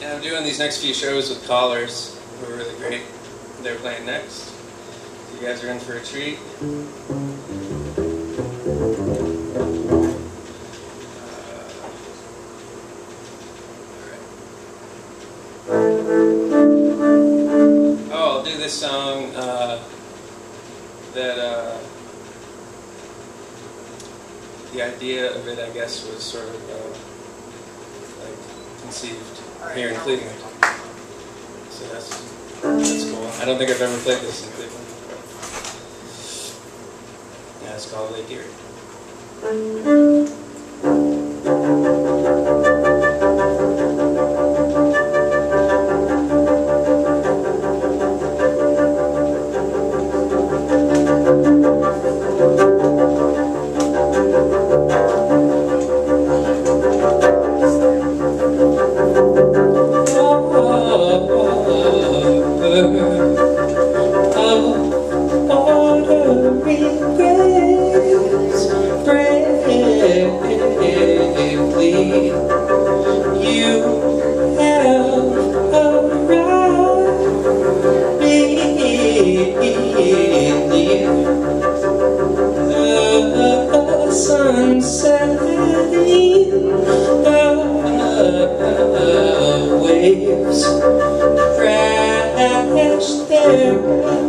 And I'm doing these next few shows with Callers, who are really great. They're playing next. You guys are in for a treat. All right. Oh, I'll do this song the idea of it, I guess, was sort of like conceived here in Cleveland. So that's cool. I don't think I've ever played this in Cleveland. Yeah, it's called Lake Erie. Waves crash there.